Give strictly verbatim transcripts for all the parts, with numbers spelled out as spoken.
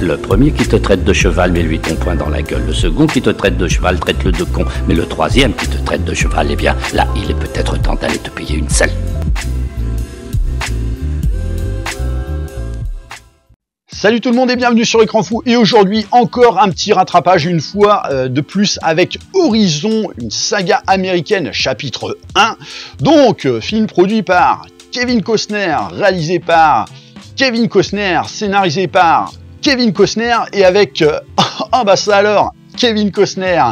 Le premier qui te traite de cheval met lui ton poing dans la gueule. Le second qui te traite de cheval traite-le de con. Mais le troisième qui te traite de cheval, eh bien là, il est peut-être temps d'aller te payer une selle. Salut tout le monde et bienvenue sur Écran Fou. Et aujourd'hui, encore un petit rattrapage, une fois euh, de plus, avec Horizon, une saga américaine, chapitre un. Donc, euh, film produit par Kevin Costner, réalisé par Kevin Costner, scénarisé par Kevin Costner, et avec, euh, ah bah ça alors, Kevin Costner.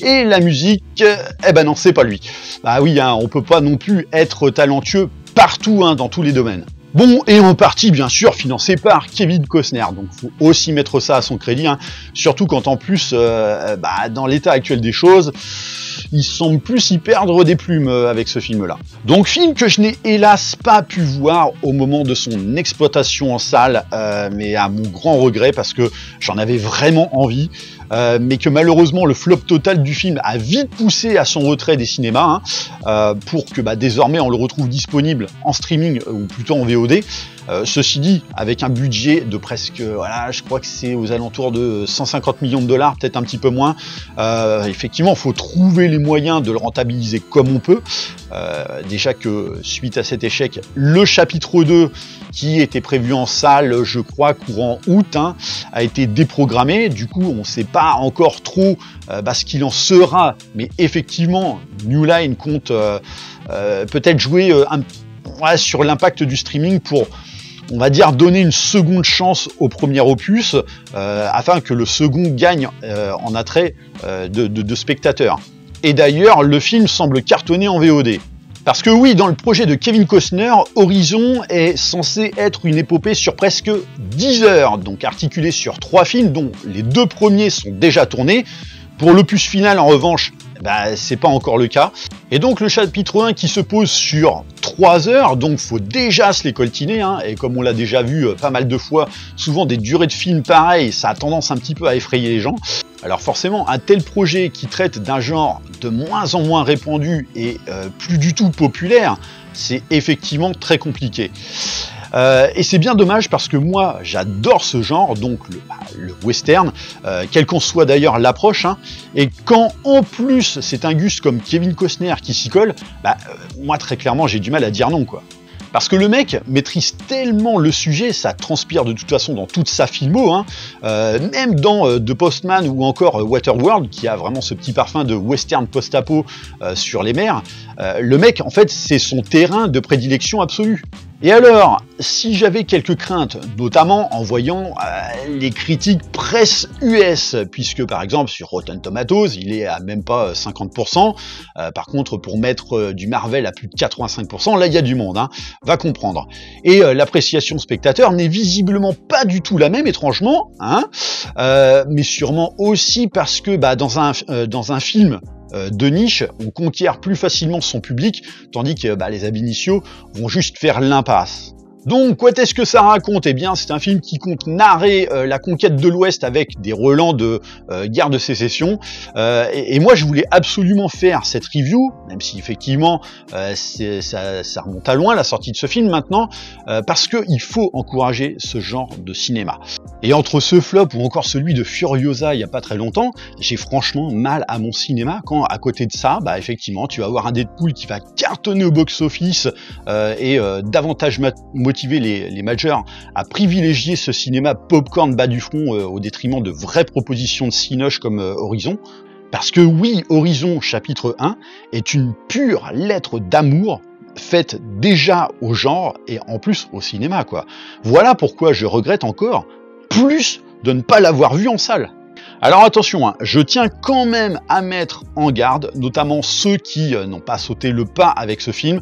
Et la musique, euh, eh ben non, c'est pas lui. Bah oui, hein, on peut pas non plus être talentueux partout, hein, dans tous les domaines. Bon, et en partie, bien sûr, financé par Kevin Costner, donc faut aussi mettre ça à son crédit, hein, surtout quand en plus, euh, bah, dans l'état actuel des choses, il semble plus y perdre des plumes avec ce film-là. Donc, film que je n'ai hélas pas pu voir au moment de son exploitation en salle, euh, mais à mon grand regret, parce que j'en avais vraiment envie, euh, mais que malheureusement, le flop total du film a vite poussé à son retrait des cinémas, hein, euh, pour que bah, désormais, on le retrouve disponible en streaming, ou plutôt en V O D. Euh, ceci dit, avec un budget de presque, voilà, je crois que c'est aux alentours de cent cinquante millions de dollars, peut-être un petit peu moins, euh, effectivement, il faut trouver les moyens de le rentabiliser comme on peut. Euh, déjà que, suite à cet échec, le chapitre deux, qui était prévu en salle, je crois, courant août, hein, a été déprogrammé. Du coup, on ne sait pas encore trop euh, bah, ce qu'il en sera, mais effectivement, New Line compte euh, euh, peut-être jouer euh, un petit Ouais, sur l'impact du streaming pour, on va dire, donner une seconde chance au premier opus, euh, afin que le second gagne euh, en attrait euh, de, de, de spectateurs. Et d'ailleurs, le film semble cartonner en V O D. Parce que oui, dans le projet de Kevin Costner, Horizon est censé être une épopée sur presque dix heures, donc articulée sur trois films, dont les deux premiers sont déjà tournés. Pour l'opus final, en revanche, bah, c'est pas encore le cas. Et donc le chapitre un qui se pose sur trois heures, donc faut déjà se les coltiner, hein, et comme on l'a déjà vu pas mal de fois, souvent des durées de films pareilles, ça a tendance un petit peu à effrayer les gens. Alors forcément, un tel projet qui traite d'un genre de moins en moins répandu et euh, plus du tout populaire, c'est effectivement très compliqué. Euh, et c'est bien dommage parce que moi, j'adore ce genre, donc le, bah, le western, euh, quelle qu'en soit d'ailleurs l'approche, hein, et quand en plus c'est un gus comme Kevin Costner qui s'y colle, bah, euh, moi très clairement j'ai du mal à dire non, quoi. Parce que le mec maîtrise tellement le sujet, ça transpire de toute façon dans toute sa filmo, hein, euh, même dans euh, The Postman ou encore euh, Waterworld, qui a vraiment ce petit parfum de western post-apo euh, sur les mers, euh, le mec en fait c'est son terrain de prédilection absolu. Et alors, si j'avais quelques craintes, notamment en voyant euh, les critiques presse U S, puisque par exemple sur Rotten Tomatoes, il est à même pas cinquante pour cent, euh, par contre pour mettre euh, du Marvel à plus de quatre-vingt-cinq pour cent, là il y a du monde, hein, va comprendre. Et euh, l'appréciation spectateur n'est visiblement pas du tout la même, étrangement, hein, euh, mais sûrement aussi parce que bah, dans, un, euh, dans un film de niche, on conquiert plus facilement son public, tandis que bah, les ab initio vont juste faire l'impasse. Donc, quoi est-ce que ça raconte? Eh bien, c'est un film qui compte narrer euh, la conquête de l'Ouest avec des relents de euh, guerre de sécession. Euh, et, et moi, je voulais absolument faire cette review, même si effectivement, euh, ça, ça remonte à loin la sortie de ce film maintenant, euh, parce qu'il faut encourager ce genre de cinéma. Et entre ce flop ou encore celui de Furiosa il n'y a pas très longtemps, j'ai franchement mal à mon cinéma quand, à côté de ça, bah effectivement, tu vas avoir un Deadpool qui va cartonner au box-office euh, et euh, davantage motivé. Les, les majors à privilégier ce cinéma popcorn bas du front euh, au détriment de vraies propositions de cinoche comme euh, Horizon, parce que oui, Horizon chapitre un est une pure lettre d'amour faite déjà au genre et en plus au cinéma, quoi. Voilà pourquoi je regrette encore plus de ne pas l'avoir vu en salle. Alors attention, hein, je tiens quand même à mettre en garde, notamment ceux qui euh, n'ont pas sauté le pas avec ce film.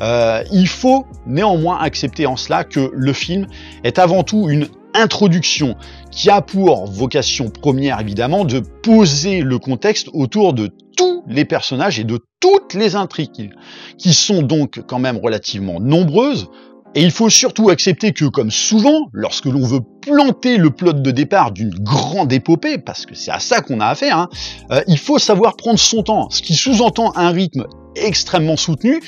Euh, il faut néanmoins accepter en cela que le film est avant tout une introduction qui a pour vocation première évidemment de poser le contexte autour de tous les personnages et de toutes les intrigues, qui sont donc quand même relativement nombreuses. Et il faut surtout accepter que, comme souvent, lorsque l'on veut planter le plot de départ d'une grande épopée, parce que c'est à ça qu'on a affaire, hein, euh, il faut savoir prendre son temps, ce qui sous-entend un rythme extrêmement soutenu,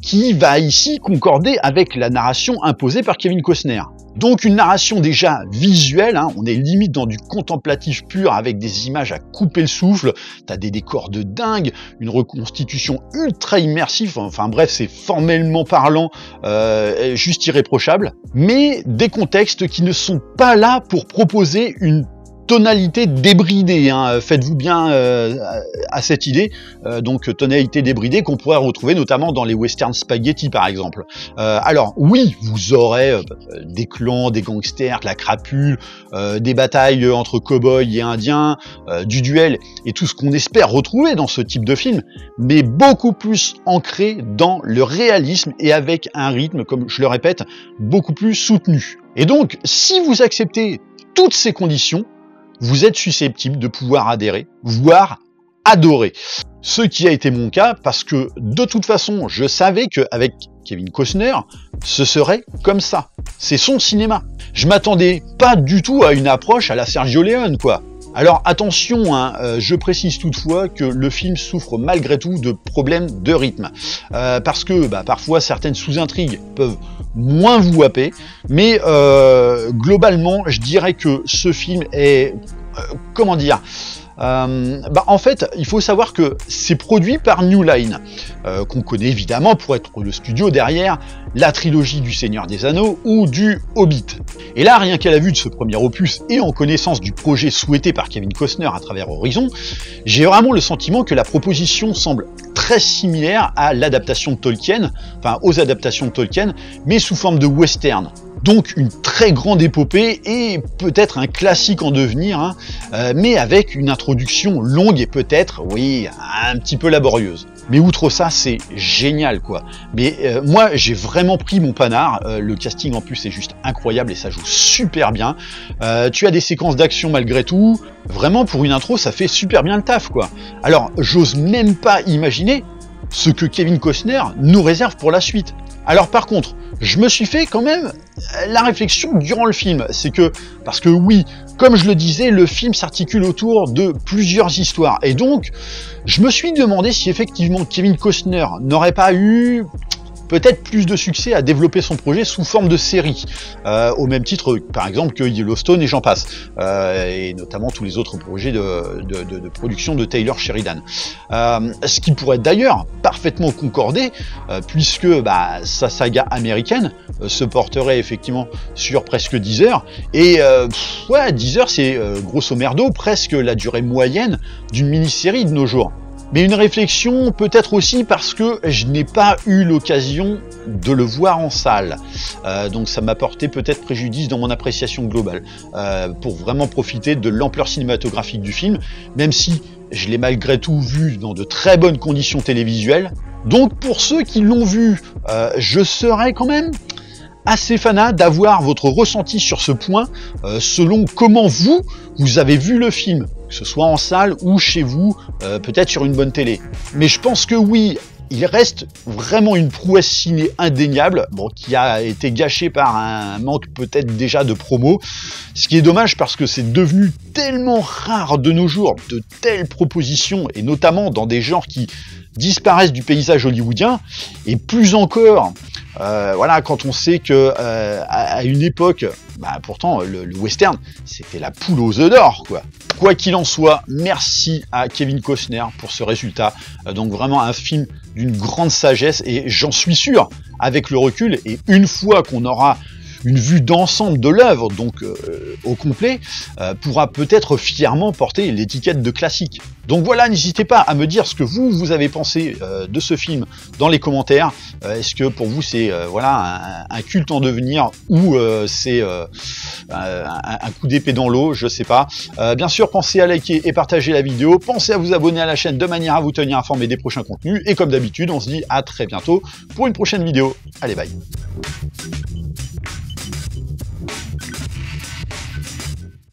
qui va ici concorder avec la narration imposée par Kevin Costner. Donc une narration déjà visuelle, hein, on est limite dans du contemplatif pur avec des images à couper le souffle, t'as des décors de dingue, une reconstitution ultra immersive, enfin bref c'est formellement parlant euh, juste irréprochable, mais des contextes qui ne sont pas là pour proposer une tonalité débridée, hein. Faites-vous bien euh, à cette idée, euh, donc tonalité débridée qu'on pourrait retrouver notamment dans les westerns spaghetti par exemple. Euh, alors oui, vous aurez euh, des clans, des gangsters, la crapule, euh, des batailles entre cow-boys et indiens, euh, du duel et tout ce qu'on espère retrouver dans ce type de film, mais beaucoup plus ancré dans le réalisme et avec un rythme, comme je le répète, beaucoup plus soutenu. Et donc, si vous acceptez toutes ces conditions, vous êtes susceptible de pouvoir adhérer, voire adorer. Ce qui a été mon cas, parce que de toute façon, je savais qu'avec Kevin Costner, ce serait comme ça. C'est son cinéma. Je m'attendais pas du tout à une approche à la Sergio Leone, quoi. Alors attention, hein, euh, je précise toutefois que le film souffre malgré tout de problèmes de rythme, euh, parce que bah, parfois certaines sous-intrigues peuvent moins vous happer, mais euh, globalement je dirais que ce film est... Euh, comment dire euh, bah, en fait, il faut savoir que c'est produit par New Line, euh, qu'on connaît évidemment pour être le studio derrière la trilogie du Seigneur des Anneaux ou du Hobbit. Et là, rien qu'à la vue de ce premier opus et en connaissance du projet souhaité par Kevin Costner à travers Horizon, j'ai vraiment le sentiment que la proposition semble très similaire à l'adaptation de Tolkien, enfin aux adaptations de Tolkien, mais sous forme de western. Donc une très grande épopée et peut-être un classique en devenir, hein, euh, mais avec une introduction longue et peut-être, oui, un petit peu laborieuse. Mais outre ça, c'est génial, quoi. Mais euh, moi, j'ai vraiment pris mon panard. Euh, le casting, en plus, est juste incroyable et ça joue super bien. Euh, tu as des séquences d'action malgré tout. Vraiment, pour une intro, ça fait super bien le taf, quoi. Alors, j'ose même pas imaginer ce que Kevin Costner nous réserve pour la suite. Alors par contre, je me suis fait quand même la réflexion durant le film, c'est que, parce que oui, comme je le disais, le film s'articule autour de plusieurs histoires, et donc, je me suis demandé si effectivement Kevin Costner n'aurait pas eu peut-être plus de succès à développer son projet sous forme de série, euh, au même titre par exemple que Yellowstone et j'en passe, euh, et notamment tous les autres projets de, de, de, de production de Taylor Sheridan. Euh, ce qui pourrait d'ailleurs parfaitement concorder, euh, puisque bah, sa saga américaine euh, se porterait effectivement sur presque dix heures, et euh, pff, ouais, dix heures c'est euh, grosso merdo presque la durée moyenne d'une mini-série de nos jours. Mais une réflexion peut-être aussi parce que je n'ai pas eu l'occasion de le voir en salle. Euh, donc ça m'a porté peut-être préjudice dans mon appréciation globale, euh, pour vraiment profiter de l'ampleur cinématographique du film, même si je l'ai malgré tout vu dans de très bonnes conditions télévisuelles. Donc pour ceux qui l'ont vu, euh, je serais quand même assez fanat d'avoir votre ressenti sur ce point, euh, selon comment vous, vous avez vu le film, que ce soit en salle ou chez vous, euh, peut-être sur une bonne télé. Mais je pense que oui, il reste vraiment une prouesse ciné indéniable, bon, qui a été gâchée par un manque peut-être déjà de promo, ce qui est dommage parce que c'est devenu tellement rare de nos jours, de telles propositions, et notamment dans des genres qui disparaissent du paysage hollywoodien, et plus encore, euh, voilà, quand on sait que euh, à une époque, bah, pourtant le, le western, c'était la poule aux œufs d'or, quoi. Quoi qu'il en soit, merci à Kevin Costner pour ce résultat. Euh, donc vraiment un film d'une grande sagesse et j'en suis sûr, avec le recul et une fois qu'on aura une vue d'ensemble de l'œuvre, donc euh, au complet, euh, pourra peut-être fièrement porter l'étiquette de classique. Donc voilà, n'hésitez pas à me dire ce que vous, vous avez pensé euh, de ce film dans les commentaires. Euh, Est-ce que pour vous c'est euh, voilà, un, un culte en devenir ou euh, c'est euh, un, un coup d'épée dans l'eau, je sais pas. Euh, bien sûr, pensez à liker et partager la vidéo. Pensez à vous abonner à la chaîne de manière à vous tenir informé des prochains contenus. Et comme d'habitude, on se dit à très bientôt pour une prochaine vidéo. Allez, bye!